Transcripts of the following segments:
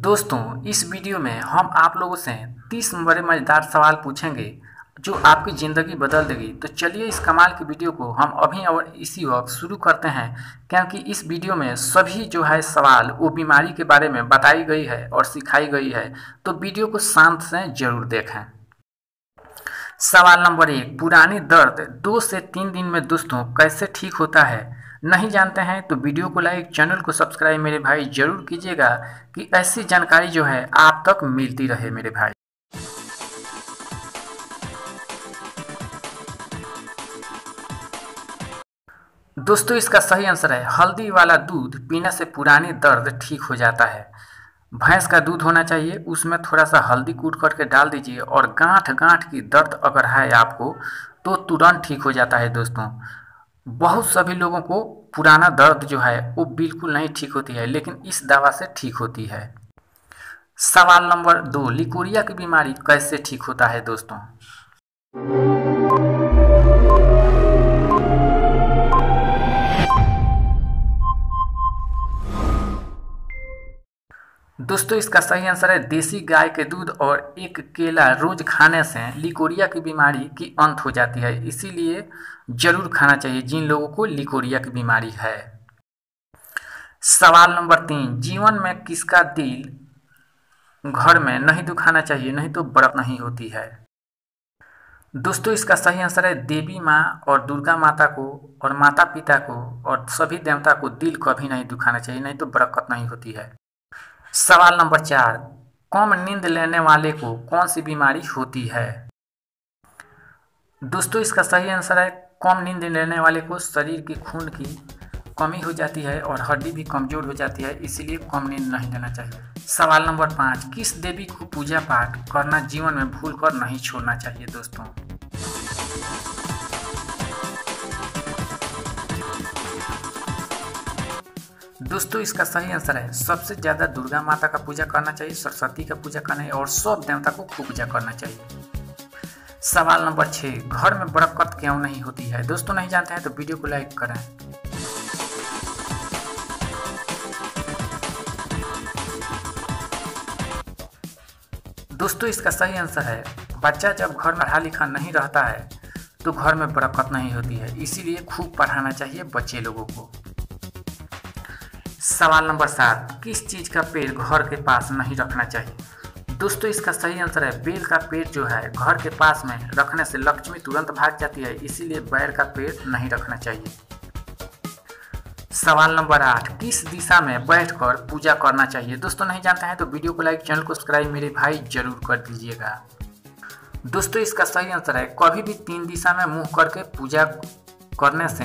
दोस्तों इस वीडियो में हम आप लोगों से 30 बड़े मज़ेदार सवाल पूछेंगे जो आपकी ज़िंदगी बदल देगी। तो चलिए इस कमाल की वीडियो को हम अभी और इसी वक्त शुरू करते हैं, क्योंकि इस वीडियो में सभी जो है सवाल वो बीमारी के बारे में बताई गई है और सिखाई गई है। तो वीडियो को शांत से ज़रूर देखें। सवाल नंबर 1, पुरानी दर्द 2 से 3 दिन में दोस्तों कैसे ठीक होता है? नहीं जानते हैं तो वीडियो को लाइक, चैनल को सब्सक्राइब मेरे भाई जरूर कीजिएगा कि ऐसी जानकारी जो है आप तक मिलती रहे मेरे भाई। दोस्तों इसका सही आंसर है हल्दी वाला दूध पीने से पुरानी दर्द ठीक हो जाता है। भैंस का दूध होना चाहिए, उसमें थोड़ा सा हल्दी कूट करके डाल दीजिए और गांठ की दर्द अगर है आपको तो तुरंत ठीक हो जाता है। दोस्तों बहुत सभी लोगों को पुराना दर्द जो है वो बिल्कुल नहीं ठीक होती है, लेकिन इस दवा से ठीक होती है। सवाल नंबर 2, लिकोरिया की बीमारी कैसे ठीक होता है? दोस्तों इसका सही आंसर है देसी गाय के दूध और 1 केला रोज खाने से लिकोरिया की बीमारी की अंत हो जाती है। इसीलिए जरूर खाना चाहिए जिन लोगों को लिकोरिया की बीमारी है। सवाल नंबर 3, जीवन में किसका दिल घर में नहीं दुखाना चाहिए, नहीं तो बरकत नहीं होती है? दोस्तों इसका सही आंसर है देवी माँ और दुर्गा माता को और माता पिता को और सभी देवता को दिल कभी नहीं दुखाना चाहिए, नहीं तो बरकत नहीं होती है। सवाल नंबर 4, कम नींद लेने वाले को कौन सी बीमारी होती है? दोस्तों इसका सही आंसर है कम नींद लेने वाले को शरीर की खून की कमी हो जाती है और हड्डी भी कमजोर हो जाती है, इसीलिए कम नींद नहीं लेना चाहिए। सवाल नंबर 5, किस देवी को पूजा पाठ करना जीवन में भूल कर नहीं छोड़ना चाहिए? दोस्तों इसका सही आंसर है सबसे ज़्यादा दुर्गा माता का पूजा करना चाहिए, सरस्वती का पूजा करना चाहिए और सब देवता को खूब पूजा करना चाहिए। सवाल नंबर 6, घर में बरकत क्यों नहीं होती है? दोस्तों नहीं जानते हैं तो वीडियो को लाइक करें। दोस्तों इसका सही आंसर है बच्चा जब घर में पढ़ा लिखा नहीं रहता है तो घर में बरकत नहीं होती है, इसीलिए खूब पढ़ाना चाहिए बच्चे लोगों को। सवाल नंबर 7, किस चीज़ का पेड़ घर के पास नहीं रखना चाहिए? दोस्तों इसका सही आंसर है बेल का पेड़ जो है घर के पास में रखने से लक्ष्मी तुरंत भाग जाती है, इसीलिए बेल का पेड़ नहीं रखना चाहिए। सवाल नंबर 8, किस दिशा में बैठकर पूजा करना चाहिए? दोस्तों नहीं जानते हैं तो वीडियो को लाइक, चैनल को सब्सक्राइब मेरे भाई जरूर कर दीजिएगा। दोस्तों इसका सही आंसर है कभी भी 3 दिशा में मुँह करके पूजा करने से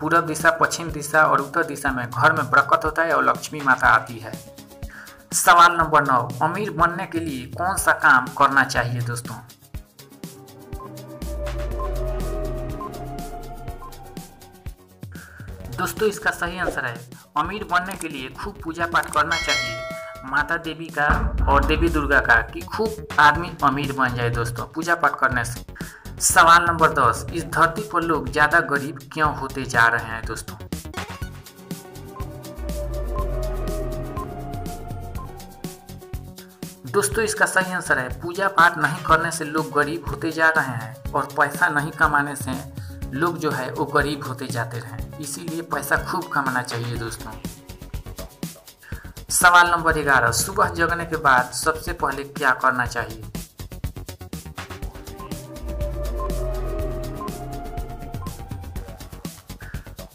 पूर्व दिशा, पश्चिम दिशा और उत्तर दिशा में घर में बरकत होता है और लक्ष्मी माता आती है। सवाल नंबर 9, अमीर बनने के लिए कौन सा काम करना चाहिए? दोस्तों इसका सही आंसर है अमीर बनने के लिए खूब पूजा पाठ करना चाहिए माता देवी का और देवी दुर्गा का, कि खूब आदमी अमीर बन जाए दोस्तों पूजा पाठ करने से। सवाल नंबर 10, इस धरती पर लोग ज़्यादा गरीब क्यों होते जा रहे हैं? दोस्तों इसका सही आंसर है पूजा पाठ नहीं करने से लोग गरीब होते जा रहे हैं और पैसा नहीं कमाने से लोग जो है वो गरीब होते जाते रहे, इसीलिए पैसा खूब कमाना चाहिए दोस्तों। सवाल नंबर 11, सुबह जगने के बाद सबसे पहले क्या करना चाहिए?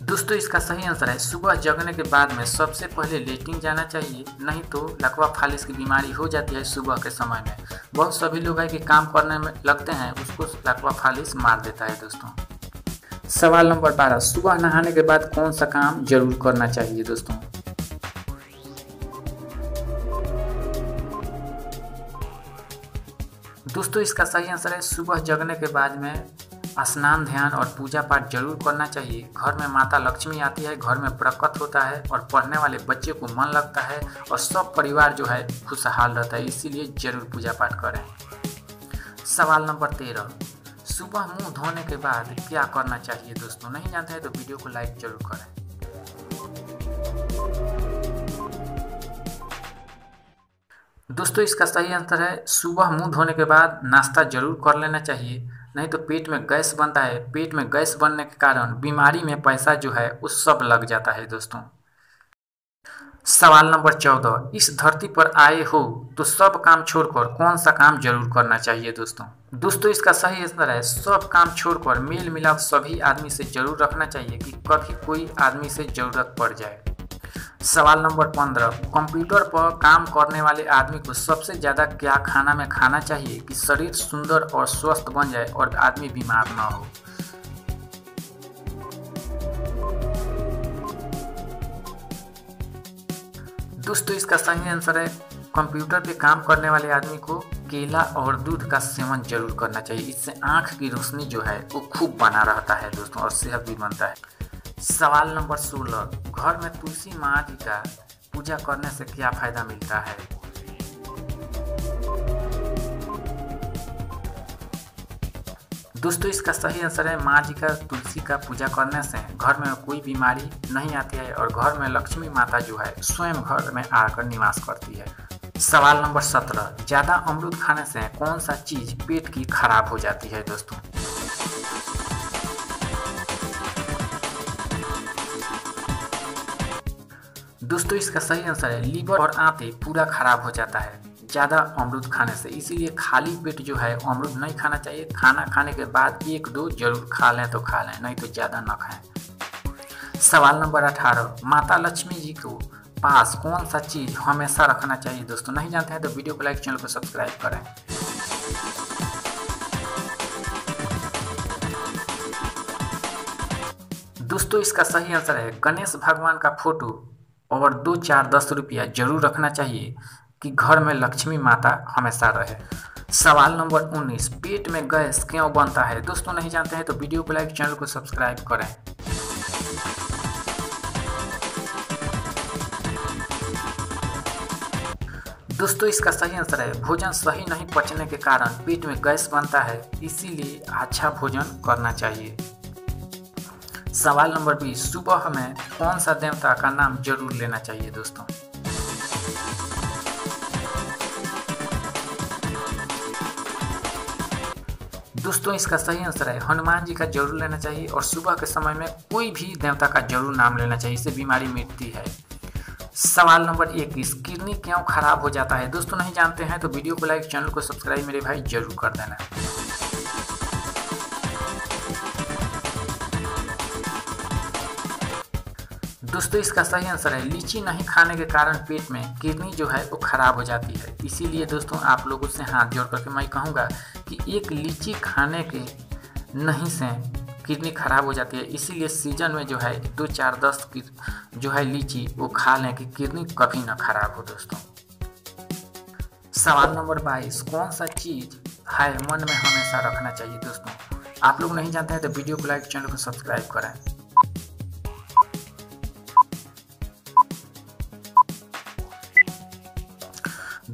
दोस्तों इसका सही आंसर है सुबह जगने के बाद में सबसे पहले लेटिंग जाना चाहिए, नहीं तो लकवा फालिस की बीमारी हो जाती है। सुबह के समय में बहुत सभी लोग है कि काम करने में लगते हैं, उसको लकवा फालिस मार देता है दोस्तों। सवाल नंबर 12, सुबह नहाने के बाद कौन सा काम जरूर करना चाहिए? दोस्तों इसका सही आंसर है सुबह जगने के बाद में स्नान, ध्यान और पूजा पाठ जरूर करना चाहिए। घर में माता लक्ष्मी आती है, घर में बरकत होता है और पढ़ने वाले बच्चे को मन लगता है और सब परिवार जो है खुशहाल रहता है, इसीलिए जरूर पूजा पाठ करें। सवाल नंबर 13, सुबह मुंह धोने के बाद क्या करना चाहिए? दोस्तों नहीं जानते हैं तो वीडियो को लाइक जरूर करें। दोस्तों इसका सही आंसर है सुबह मुंह धोने के बाद नाश्ता जरूर कर लेना चाहिए, नहीं तो पेट में गैस बनता है। पेट में गैस बनने के कारण बीमारी में पैसा जो है वो सब लग जाता है दोस्तों। सवाल नंबर 14, इस धरती पर आए हो तो सब काम छोड़कर कौन सा काम जरूर करना चाहिए दोस्तों? दोस्तों इसका सही आंसर है सब काम छोड़कर मेल मिलाप सभी आदमी से जरूर रखना चाहिए कि कभी कोई आदमी से जरूरत पड़ जाए। सवाल नंबर 15, कंप्यूटर पर काम करने वाले आदमी को सबसे ज़्यादा क्या खाना में खाना चाहिए कि शरीर सुंदर और स्वस्थ बन जाए और आदमी बीमार ना हो? दोस्तों इसका सही आंसर है कंप्यूटर पे काम करने वाले आदमी को केला और दूध का सेवन जरूर करना चाहिए, इससे आँख की रोशनी जो है वो खूब बना रहता है दोस्तों और सेहत भी बनता है। सवाल नंबर 16, घर में तुलसी माँ जी का पूजा करने से क्या फायदा मिलता है? दोस्तों इसका सही आंसर है माँ जी का तुलसी का पूजा करने से घर में कोई बीमारी नहीं आती है और घर में लक्ष्मी माता जो है स्वयं घर में आकर निवास करती है। सवाल नंबर 17, ज़्यादा अमरूद खाने से कौन सा चीज़ पेट की खराब हो जाती है दोस्तों? दोस्तों इसका सही आंसर है लीवर और आंतें पूरा खराब हो जाता है ज़्यादा अमरूद खाने से, इसीलिए खाली पेट जो है अमरूद नहीं खाना चाहिए। खाना खाने के बाद एक दो जरूर खा लें तो खा लें, नहीं तो ज़्यादा ना खाएं। सवाल नंबर 18, माता लक्ष्मी जी को पास कौन सा चीज़ हमेशा रखना चाहिए दोस्तों? नहीं जानते हैं तो वीडियो को लाइक, चैनल को सब्सक्राइब करें। दोस्तों इसका सही आंसर है गणेश भगवान का फोटो और 2, 4, 10 रुपया जरूर रखना चाहिए कि घर में लक्ष्मी माता हमेशा रहे। सवाल नंबर 19, पेट में गैस क्यों बनता है दोस्तों? नहीं जानते हैं तो वीडियो को लाइक, चैनल को सब्सक्राइब करें। दोस्तों इसका सही आंसर है भोजन सही नहीं पचने के कारण पेट में गैस बनता है, इसीलिए अच्छा भोजन करना चाहिए। सवाल नंबर 20, सुबह हमें कौन सा देवता का नाम जरूर लेना चाहिए दोस्तों? दोस्तों इसका सही आंसर है हनुमान जी का जरूर लेना चाहिए और सुबह के समय में कोई भी देवता का जरूर नाम लेना चाहिए, इससे बीमारी मिटती है। सवाल नंबर 21, किडनी क्यों खराब हो जाता है दोस्तों? नहीं जानते हैं तो वीडियो को लाइक, चैनल को सब्सक्राइब मेरे भाई जरूर कर देना। दोस्तों इसका सही आंसर है लीची नहीं खाने के कारण पेट में किडनी जो है वो खराब हो जाती है, इसीलिए दोस्तों आप लोगों से हाथ जोड़ करके मैं कहूँगा कि एक लीची खाने के नहीं से किडनी खराब हो जाती है, इसीलिए सीजन में जो है 2, 4, 10 की जो है लीची वो खा लें कि किडनी कभी ना खराब हो दोस्तों। सवाल नंबर 22, कौन सा चीज़ है मन में हमेशा रखना चाहिए दोस्तों? आप लोग नहीं जानते हैं तो वीडियो को लाइक, चैनल को सब्सक्राइब करें।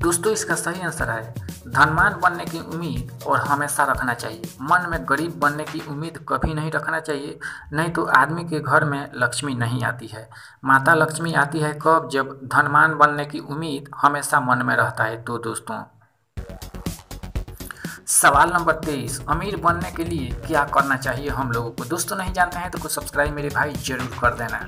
दोस्तों इसका सही आंसर है धनवान बनने की उम्मीद और हमेशा रखना चाहिए। मन में गरीब बनने की उम्मीद कभी नहीं रखना चाहिए, नहीं तो आदमी के घर में लक्ष्मी नहीं आती है। माता लक्ष्मी आती है कब? जब धनवान बनने की उम्मीद हमेशा मन में रहता है तो दोस्तों। सवाल नंबर 23, अमीर बनने के लिए क्या करना चाहिए हम लोगों को? दोस्तों नहीं जानते हैं तो कुछ सब्सक्राइब मेरे भाई जरूर कर देना।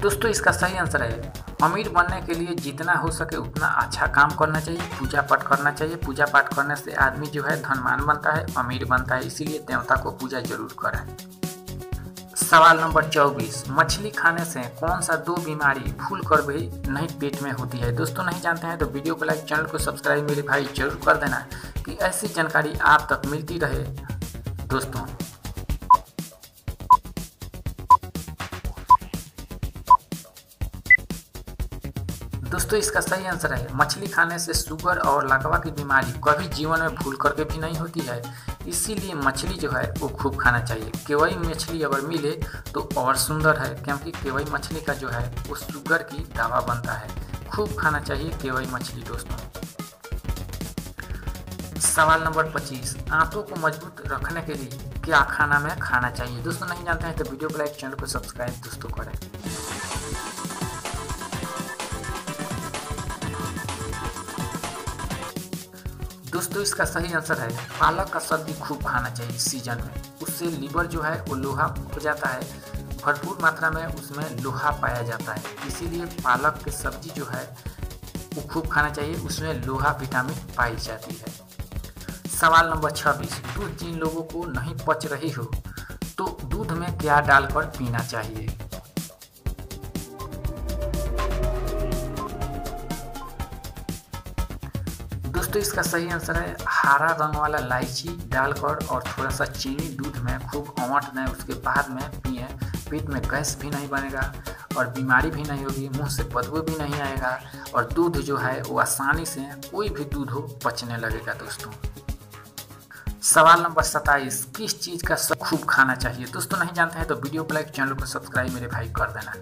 दोस्तों इसका सही आंसर है अमीर बनने के लिए जितना हो सके उतना अच्छा काम करना चाहिए, पूजा पाठ करना चाहिए। पूजा पाठ करने से आदमी जो है धनवान बनता है, अमीर बनता है, इसीलिए देवता को पूजा जरूर करें। सवाल नंबर 24, मछली खाने से कौन सा 2 बीमारी भूल कर भी नहीं पेट में होती है? दोस्तों नहीं जानते हैं तो वीडियो को लाइक, चैनल को सब्सक्राइब मेरे भाई जरूर कर देना कि ऐसी जानकारी आप तक मिलती रहे दोस्तों। दोस्तों इसका सही आंसर है मछली खाने से शुगर और लाकवा की बीमारी कभी जीवन में भूल करके भी नहीं होती है, इसीलिए मछली जो है वो खूब खाना चाहिए। केवई मछली अगर मिले तो और सुंदर है, क्योंकि केवई मछली का जो है वो शुगर की दवा बनता है। खूब खाना चाहिए केवई मछली दोस्तों। सवाल नंबर 25, आंतों को मजबूत रखने के लिए क्या खाना में खाना चाहिए? दोस्तों नहीं जानते हैं तो वीडियो को लाइक, चैनल को सब्सक्राइब दोस्तों करें। दोस्तों इसका सही आंसर है पालक का सब्जी खूब खाना चाहिए सीजन में, उससे लीवर जो है वो लोहा हो जाता है, भरपूर मात्रा में उसमें लोहा पाया जाता है, इसीलिए पालक की सब्जी जो है वो खूब खाना चाहिए, उसमें लोहा विटामिन पाई जाती है। सवाल नंबर 26, दूध जिन लोगों को नहीं पच रही हो तो दूध में क्या डालकर पीना चाहिए? दोस्तों इसका सही आंसर है हरा रंग वाला इलायची डालकर और थोड़ा सा चीनी दूध में खूब औंट दें, उसके बाद में पिए, पेट में गैस भी नहीं बनेगा और बीमारी भी नहीं होगी, मुंह से बदबू भी नहीं आएगा और दूध जो है वो आसानी से कोई भी दूध हो पचने लगेगा। दोस्तों सवाल नंबर 27, किस चीज़ का सब खूब खाना चाहिए? दोस्तों नहीं जानते हैं तो वीडियो को लाइक, चैनल को सब्सक्राइब मेरे भाई कर देना।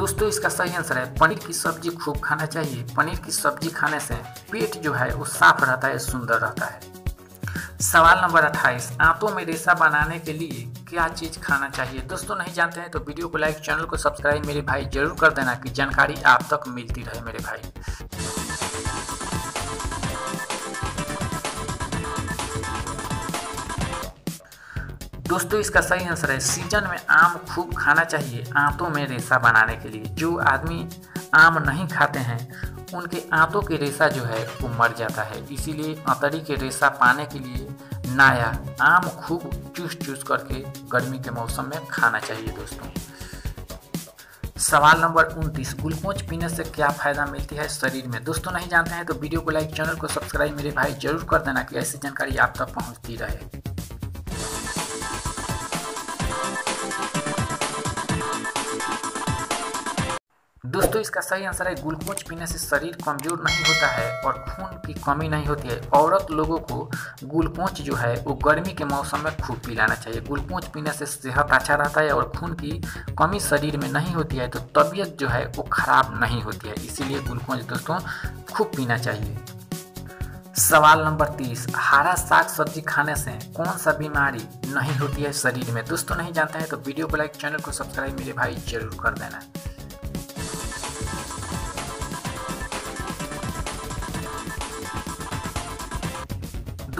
दोस्तों इसका सही आंसर है पनीर की सब्जी खूब खाना चाहिए, पनीर की सब्जी खाने से पेट जो है वो साफ रहता है, सुंदर रहता है। सवाल नंबर 28, आंतों में रेशा बनाने के लिए क्या चीज़ खाना चाहिए? दोस्तों नहीं जानते हैं तो वीडियो को लाइक, चैनल को सब्सक्राइब मेरे भाई जरूर कर देना कि जानकारी आप तक मिलती रहे मेरे भाई। दोस्तों इसका सही आंसर है सीजन में आम खूब खाना चाहिए आंतों में रेशा बनाने के लिए। जो आदमी आम नहीं खाते हैं उनके आंतों के रेशा जो है वो मर जाता है, इसीलिए अंतरी के रेशा पाने के लिए नया आम खूब चूस करके गर्मी के मौसम में खाना चाहिए। दोस्तों सवाल नंबर 29, ग्लूकोज पीने से क्या फ़ायदा मिलती है शरीर में? दोस्तों नहीं जानते हैं तो वीडियो को लाइक, चैनल को सब्सक्राइब मेरे भाई जरूर कर देना कि ऐसी जानकारी आप तक पहुँचती रहे। दोस्तों इसका सही आंसर है ग्लूकोज पीने से शरीर कमज़ोर नहीं होता है और खून की कमी नहीं होती है। औरत लोगों को ग्लूकोज जो है वो गर्मी के मौसम में खूब पिलाना चाहिए, ग्लूकोज पीने से सेहत अच्छा रहता है और खून की कमी शरीर में नहीं होती है, तो तबीयत जो है वो खराब नहीं होती है, इसीलिए ग्लूकोज दोस्तों खूब पीना चाहिए। सवाल नंबर 30, हरा साग सब्जी खाने से कौन सा बीमारी नहीं होती है शरीर में? दोस्तों नहीं जानते हैं तो वीडियो को लाइक, चैनल को सब्सक्राइब मेरे भाई जरूर कर देना।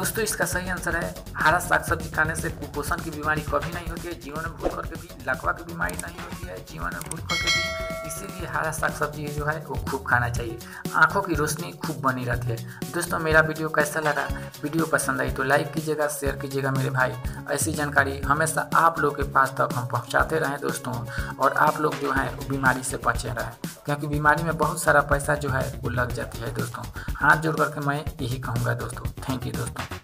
दोस्तों इसका सही आंसर है हरा साग सब्जी खाने से कुपोषण की बीमारी कभी नहीं होती है, जीवन में भूल करके भी लकवा की बीमारी नहीं होती है, जीवन में भूल करके भी, इसीलिए हरा साग सब्जी जो है वो खूब खाना चाहिए, आंखों की रोशनी खूब बनी रहती है। दोस्तों मेरा वीडियो कैसा लगा? वीडियो पसंद आई तो लाइक कीजिएगा, शेयर कीजिएगा मेरे भाई, ऐसी जानकारी हमेशा आप लोग के पास तक हम पहुँचाते रहें दोस्तों, और आप लोग जो है बीमारी से बचे रहें, क्योंकि बीमारी में बहुत सारा पैसा जो है वो लग जाती है। दोस्तों हाथ जोड़ करके मैं यही कहूँगा दोस्तों, थैंक यू दोस्तों।